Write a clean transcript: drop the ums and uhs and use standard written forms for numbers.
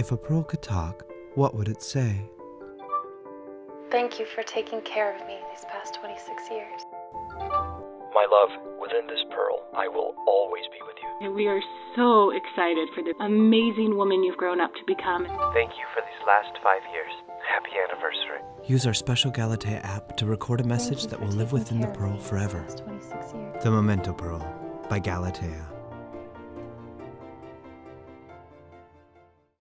If a pearl could talk, what would it say? Thank you for taking care of me these past 26 years. My love, within this pearl, I will always be with you. And we are so excited for the amazing woman you've grown up to become. Thank you for these last 5 years. Happy anniversary. Use our special Galatea app to record a message that will live within the pearl forever. The Memento Pearl by Galatea.